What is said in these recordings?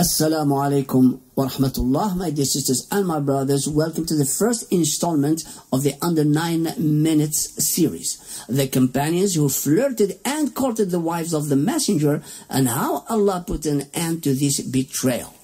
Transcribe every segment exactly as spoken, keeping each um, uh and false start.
Assalamu alaikum wa rahmatullah, my dear sisters and my brothers. Welcome to the first installment of the Under nine Minutes series. The companions who flirted and courted the wives of the Messenger, and how Allah put an end to this betrayal.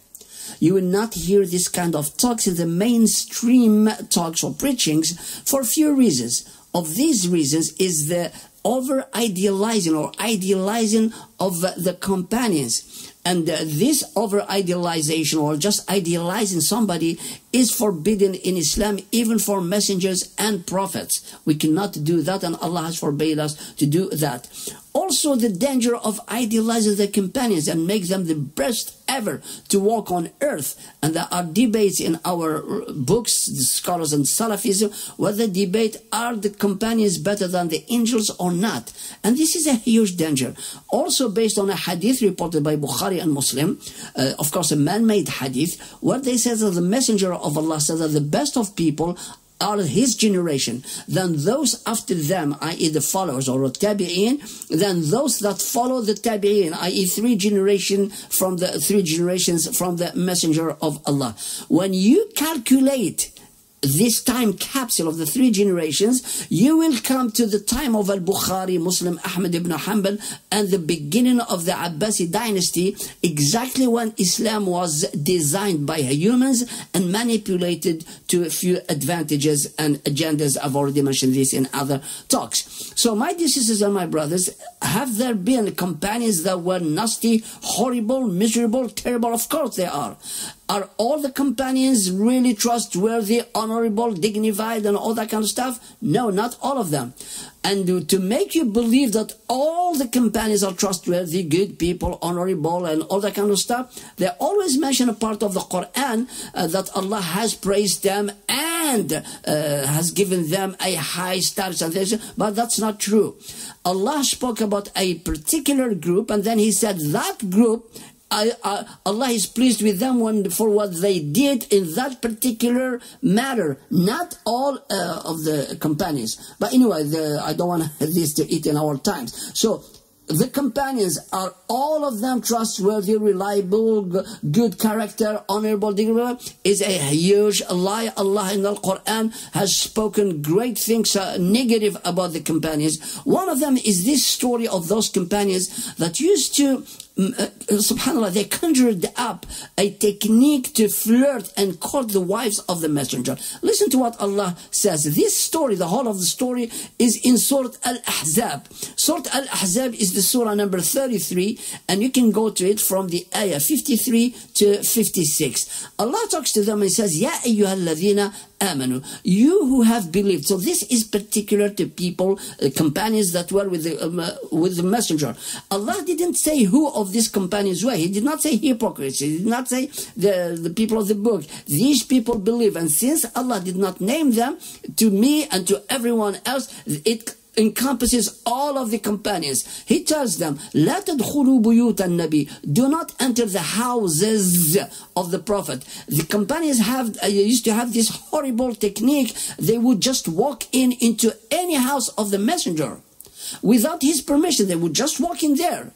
You will not hear this kind of talks in the mainstream talks or preachings for a few reasons. Of these reasons is the over-idealizing or idealizing of the companions. And uh, this over-idealization or just idealizing somebody is forbidden in Islam, even for messengers and prophets. We cannot do that, and Allah has forbade us to do that. Also, the danger of idealizing the companions and make them the best ever to walk on earth. And there are debates in our books, the scholars and Salafism, whether debate are the companions better than the angels or not. And this is a huge danger. Also based on a hadith reported by Bukhari and Muslim, uh, of course a man-made hadith, where they say that the messenger of Allah said that the best of people are his generation, then those after them, that is the followers or tabi'in, then those that follow the tabi'in, that is three generation from the three generations from the messenger of Allah. When you calculate this time capsule of the three generations, you will come to the time of Al-Bukhari, Muslim, Ahmed ibn Hanbal, and the beginning of the Abbasid dynasty, exactly when Islam was designed by humans and manipulated to a few advantages and agendas. I've already mentioned this in other talks. So my dear sisters and my brothers, have there been companions that were nasty, horrible, miserable, terrible? Of course they are. Are all the companions really trustworthy, honorable, dignified, and all that kind of stuff? No, not all of them. And to make you believe that all the companions are trustworthy, good people, honorable, and all that kind of stuff, they always mention a part of the Quran uh, that Allah has praised them and uh, has given them a high status, and this, but that's not true. Allah spoke about a particular group, and then He said that group, I, I, Allah is pleased with them when, for what they did in that particular matter. Not all uh, of the companions. But anyway, the, I don't want this to eat in our times. So, the companions, are all of them trustworthy, reliable, good character, honorable, dignified? Is a huge lie. Allah in the Quran has spoken great things uh, negative about the companions. One of them is this story of those companions that used to, subhanallah, they conjured up a technique to flirt and court the wives of the messenger. Listen to what Allah says. This story, the whole of the story, is in Surah Al-Ahzab. Surah Al-Ahzab is the surah number thirty-three, and you can go to it from the ayah fifty-three to fifty-six. Allah talks to them and says, Ya ayyuhal ladhina amanu, you who have believed. So this is particular to people, uh, companions that were with the, um, uh, with the messenger. Allah didn't say who of these companions were. He did not say hypocrites. He did not say the, the people of the book. These people believe. And since Allah did not name them, to me and to everyone else, it encompasses all of the companions. He tells them, لَا تَدْخُلُوا بُيُوتَ النَّبِي, do not enter the houses of the Prophet. The companions have, uh, used to have this horrible technique. They would just walk in into any house of the messenger without his permission. They would just walk in there.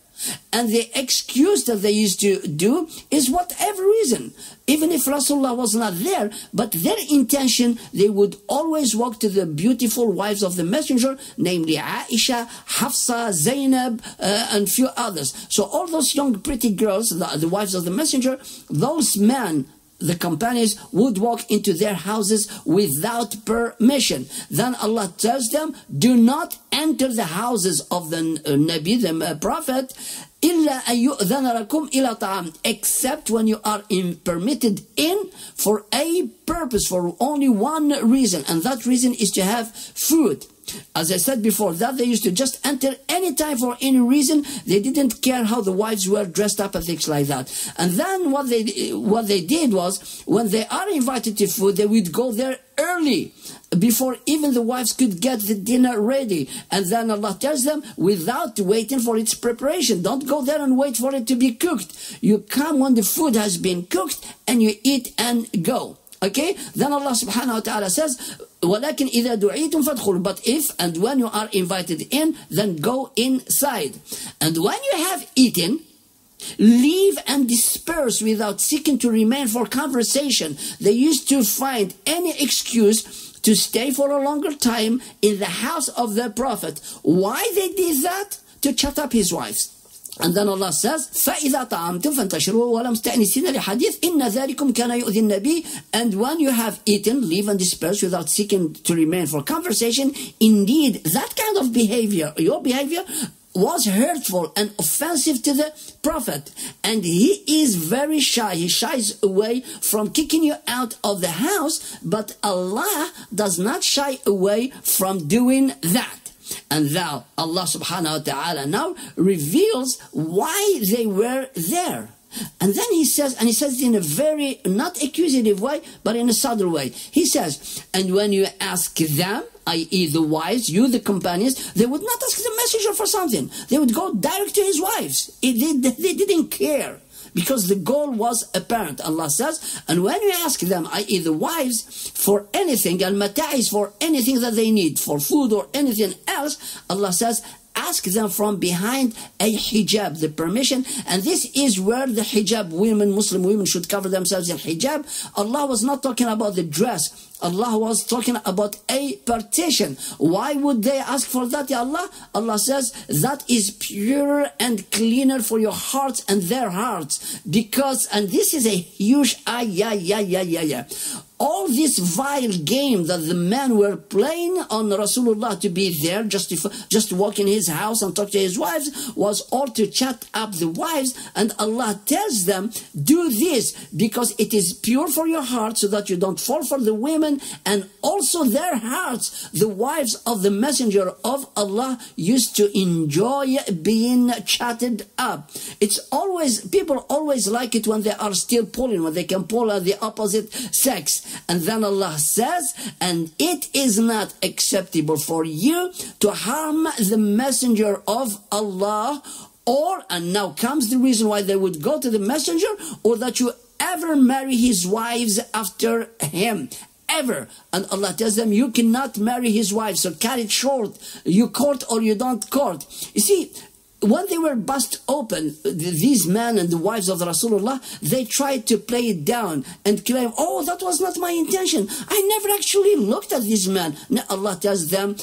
And the excuse that they used to do is whatever reason. Even if Rasulullah was not there, but their intention, they would always walk to the beautiful wives of the messenger, namely Aisha, Hafsa, Zainab, uh, and few others. So all those young pretty girls, the, the wives of the messenger, those men, the companions, would walk into their houses without permission. Then Allah tells them, do not enter the houses of the uh, Nabi, the uh, Prophet, إِلَّا أَن يُؤْذَنَ لَكُمْ إِلَىٰ طَعَامٍ, except when you are in, permitted in for a purpose, for only one reason, and that reason is to have food. As I said before, that they used to just enter any time for any reason. They didn't care how the wives were dressed up and things like that. And then what they what they did was, when they are invited to food, they would go there early, before even the wives could get the dinner ready. And then Allah tells them, without waiting for its preparation, don't go there and wait for it to be cooked. You come when the food has been cooked, and you eat and go. Okay? Then Allah subhanahu wa ta'ala says, وَلَكِنْ إِذَا دُعِيتُمْ فَادْخُلُوا, but if and when you are invited in, then go inside. And when you have eaten, leave and disperse without seeking to remain for conversation. They used to find any excuse to stay for a longer time in the house of the Prophet. Why they did that? To shut up his wives. And then Allah says, فَإِذَا طَعَمْتُمْ فَانْتَشِرُوا وَلَا مُسْتَأْنِسِينَ لِحَدِيثٍ إِنَّ ذَلِكُمْ كَانَ يُؤْذِي النَّبِيَّ. And when you have eaten, leave and disperse without seeking to remain for conversation. Indeed, that kind of behavior, your behavior, was hurtful and offensive to the Prophet, and he is very shy. He shies away from kicking you out of the house, but Allah does not shy away from doing that. And thou, Allah subhanahu wa ta'ala now reveals why they were there. And then he says, and he says in a very, not accusative way, but in a subtle way. He says, and when you ask them, that is the wives, you the companions, they would not ask the messenger for something. They would go direct to his wives. It, they, they didn't care, because the goal was apparent. Allah says, and when you ask them, that is the wives, for anything, al-mata' is for anything that they need, for food or anything else, Allah says, ask them from behind a hijab, the permission. And this is where the hijab, women, Muslim women should cover themselves in hijab. Allah was not talking about the dress. Allah was talking about a partition. Why would they ask for that, Ya Allah? Allah says, that is purer and cleaner for your hearts and their hearts. Because, and this is a huge ayah, yeah, yeah, yeah, yeah. All this vile game that the men were playing on Rasulullah to be there, just to, just to walk in his house and talk to his wives, was all to shut up the wives. And Allah tells them, do this because it is pure for your heart, so that you don't fall for the women, and also their hearts. The wives of the messenger of Allah used to enjoy being chatted up. It's always, people always like it when they are still pulling, when they can pull at the opposite sex. And then Allah says, and it is not acceptable for you to harm the messenger of Allah, or, and now comes the reason why they would go to the messenger, or that you ever marry his wives after him. Ever. And Allah tells them, you cannot marry his wife, so cut it short. You court or you don't court. You see, when they were bust open, these men and the wives of Rasulullah, they tried to play it down and claim, oh, that was not my intention. I never actually looked at this man. Now Allah tells them,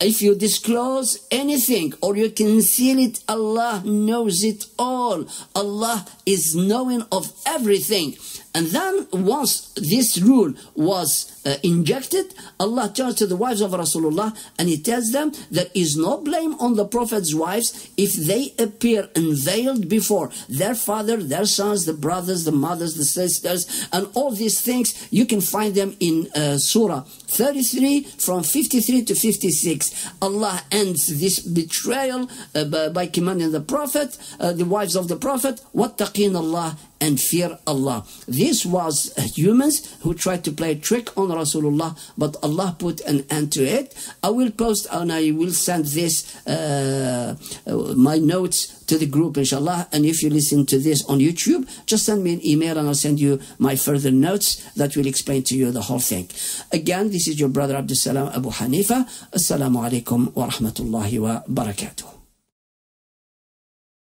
if you disclose anything or you conceal it, Allah knows it all. Allah is knowing of everything. And then once this rule was uh, injected, Allah turns to the wives of Rasulullah and He tells them, there is no blame on the Prophet's wives if they appear unveiled before their father, their sons, the brothers, the mothers, the sisters, and all these things. You can find them in uh, Surah thirty-three from fifty-three to fifty-six. Allah ends this betrayal uh, by commanding the Prophet, uh, the wives of the Prophet, وَاتَّقِينَ اللَّهَ, and fear Allah. This was humans who tried to play a trick on Rasulullah, but Allah put an end to it. I will post and I will send this, uh, my notes, to the group, inshallah. And if you listen to this on YouTube, just send me an email and I'll send you my further notes that will explain to you the whole thing. Again, this is your brother Abdussalam Abu Hanifa. Assalamu alaikum wa rahmatullahi wa barakatuh.